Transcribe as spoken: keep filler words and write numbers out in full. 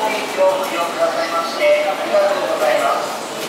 攻撃を見送る。